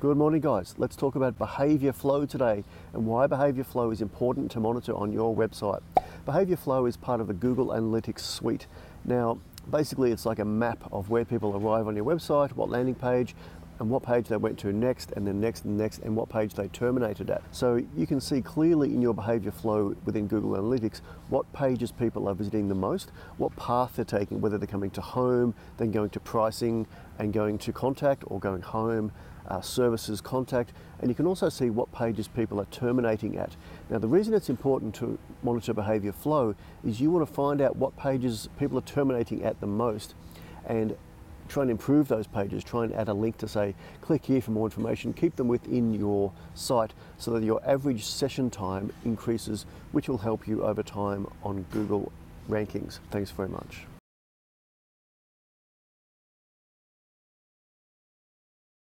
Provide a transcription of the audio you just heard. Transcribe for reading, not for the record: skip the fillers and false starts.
Good morning, guys. Let's talk about behaviour flow today and why behaviour flow is important to monitor on your website. Behaviour flow is part of the Google Analytics suite. Now, basically, it's like a map of where people arrive on your website, what landing page, and what page they went to next, and then next, and next, and what page they terminated at. So you can see clearly in your behaviour flow within Google Analytics what pages people are visiting the most, what path they're taking, whether they're coming to home, then going to pricing, and going to contact, or going home, services, contact, and you can also see what pages people are terminating at. Now, the reason it's important to monitor behaviour flow is you want to find out what pages people are terminating at the most and try and improve those pages, try and add a link to say, click here for more information, keep them within your site so that your average session time increases, which will help you over time on Google rankings. Thanks very much.